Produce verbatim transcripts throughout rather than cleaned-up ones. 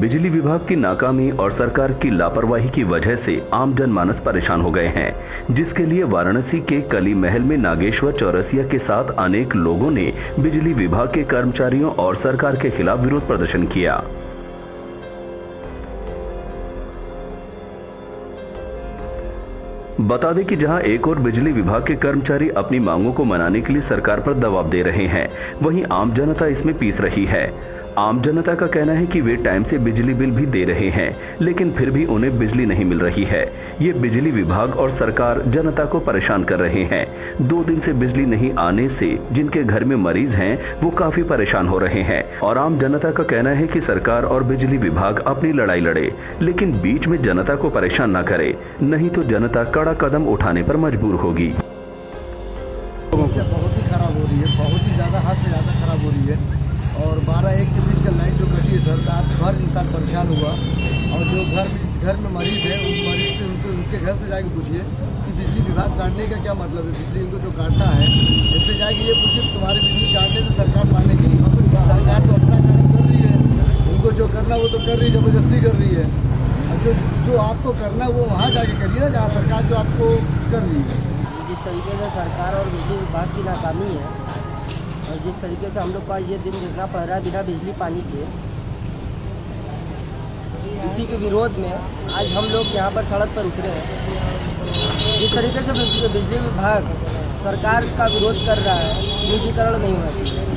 बिजली विभाग की नाकामी और सरकार की लापरवाही की वजह से आम जनमानस परेशान हो गए हैं, जिसके लिए वाराणसी के कलिमहल में नागेश्वर चौरसिया के साथ अनेक लोगों ने बिजली विभाग के कर्मचारियों और सरकार के खिलाफ विरोध प्रदर्शन किया। बता दें कि जहां एक और बिजली विभाग के कर्मचारी अपनी मांगों को मनाने के लिए सरकार पर दबाव दे रहे हैं, वहीं आम जनता इसमें पीस रही है। आम जनता का कहना है कि वे टाइम से बिजली बिल भी दे रहे हैं, लेकिन फिर भी उन्हें बिजली नहीं मिल रही है। ये बिजली विभाग और सरकार जनता को परेशान कर रहे हैं। दो दिन से बिजली नहीं आने से जिनके घर में मरीज हैं वो काफी परेशान हो रहे हैं और आम जनता का कहना है कि सरकार और बिजली विभाग अपनी लड़ाई लड़े, लेकिन बीच में जनता को परेशान न करे, नहीं तो जनता कड़ा कदम उठाने पर मजबूर होगी। बहुत ही खराब हो रही है, बहुत ही ज्यादा, हद से ज्यादा खराब हो रही है। और बारह एक के बीच का लाइट जो कटी है सर, रात भर इंसान परेशान हुआ। और जो घर जिस घर में मरीज है उस मरीज से उनसे उनके घर से जाके पूछिए कि बिजली विभाग काटने का क्या मतलब है, बिजली इनको जो काटना है इससे जाके ये पूछिए तुम्हारी बिजली काटने से सरकार मानने के लिए। सरकार तो अपना काम कर रही है, उनको जो करना वो तो कर रही है, ज़बरदस्ती कर रही है। जो जो आपको करना है वो वहाँ जाके करिए ना, जहाँ सरकार जो आपको कर रही है। जिस तरीके से सरकार और बिजली विभाग की नाकामी है और जिस तरीके से हम लोग को ये दिन देखना पड़ रहा है बिना बिजली पानी के, इसी के विरोध में आज हम लोग यहाँ पर सड़क पर उतरे हैं। जिस तरीके से बिजली विभाग सरकार का विरोध कर रहा है, निजीकरण नहीं होना चाहिए।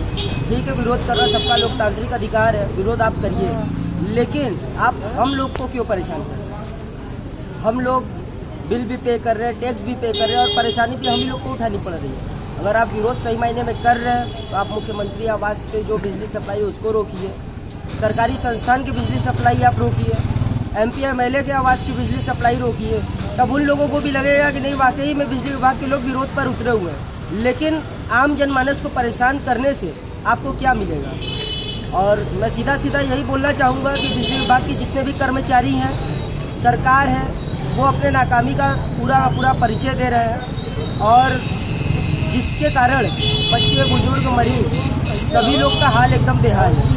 ठीक है, विरोध करना सबका लोकतांत्रिक अधिकार है, विरोध आप करिए, लेकिन आप हम लोग को क्यों परेशान कर रहे हैं? हम लोग बिल भी पे कर रहे हैं, टैक्स भी पे कर रहे हैं और परेशानी भी हम लोग को उठानी पड़ रही है। अगर आप विरोध सही मायने में कर रहे हैं तो आप मुख्यमंत्री आवास पे जो बिजली सप्लाई है उसको रोकिए, सरकारी संस्थान की बिजली सप्लाई आप रोकिए, एमपी एमएलए के आवास की बिजली सप्लाई रोकिए। तब उन लोगों को भी लगेगा कि नहीं, वाकई में बिजली विभाग के लोग विरोध पर उतरे हुए हैं। लेकिन आम जनमानस को परेशान करने से आपको क्या मिलेगा? और मैं सीधा सीधा यही बोलना चाहूँगा कि बिजली विभाग के जितने भी कर्मचारी हैं, सरकार है, वो अपने नाकामी का पूरा पूरा परिचय दे रहे हैं और जिसके कारण बच्चे, बुजुर्ग, मरीज सभी लोग का हाल एकदम बेहाल है।